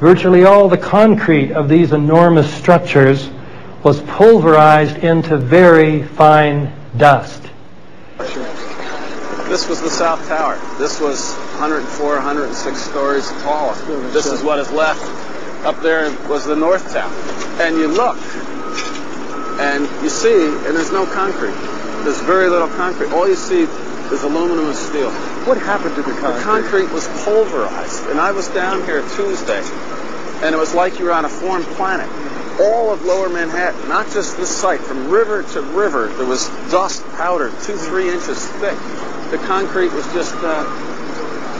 virtually all the concrete of these enormous structures was pulverized into very fine dust. This was the South Tower. This was 104, 106 stories tall. This is what is left. Up there was the North Tower. And you look, and you see, and there's no concrete. There's very little concrete. All you see is aluminum and steel. What happened to the concrete? The concrete was pulverized. And I was down here Tuesday, and it was like you were on a foreign planet. All of lower Manhattan, not just this site, from river to river, there was dust powder 2-3 inches thick. The concrete was just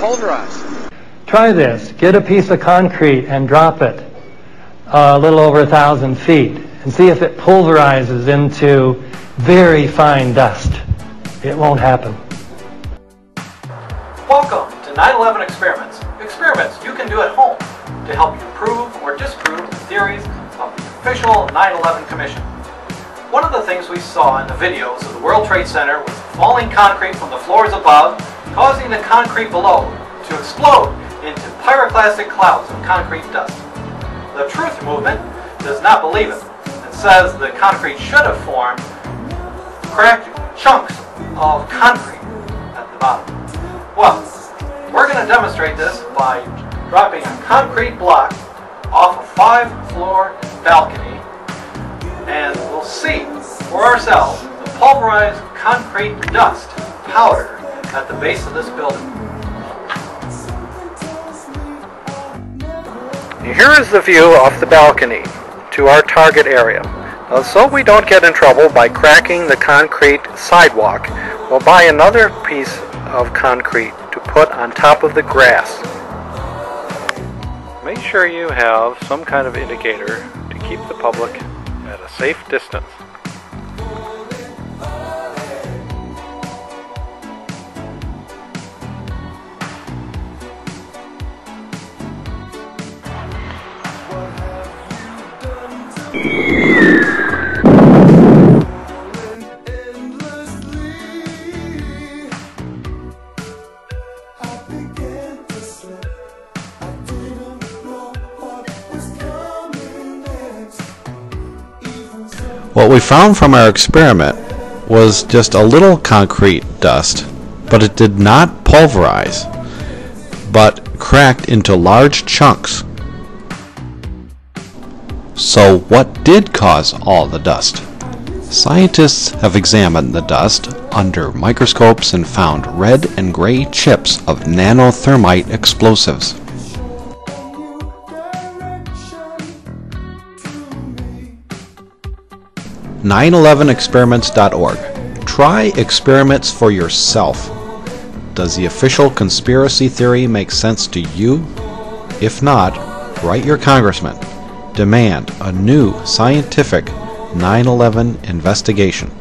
pulverized. Try this. Get a piece of concrete and drop it a little over 1,000 feet and see if it pulverizes into very fine dust. It won't happen. Welcome to 9/11 Experiments. Experiments you can do at home to help you prove or disprove the theories of the official 9/11 Commission. One of the things we saw in the videos of the World Trade Center was falling concrete from the floors above, causing the concrete below to explode into pyroclastic clouds of concrete dust. The Truth Movement does not believe it and says the concrete should have formed cracked chunks of concrete at the bottom. Well, we're going to demonstrate this by dropping a concrete block off a 5-floor balcony, and we'll see for ourselves the pulverized concrete dust powder at the base of this building. Here is the view off the balcony to our target area. So we don't get in trouble by cracking the concrete sidewalk, we'll buy another piece of concrete to put on top of the grass. Make sure you have some kind of indicator to keep the public at a safe distance. What we found from our experiment was just a little concrete dust, but it did not pulverize, but cracked into large chunks. So what did cause all the dust? Scientists have examined the dust under microscopes and found red and gray chips of nano-thermite explosives. nine11experiments.org. Try experiments for yourself. Does the official conspiracy theory make sense to you? If not, write your congressman. Demand a new scientific 9/11 investigation.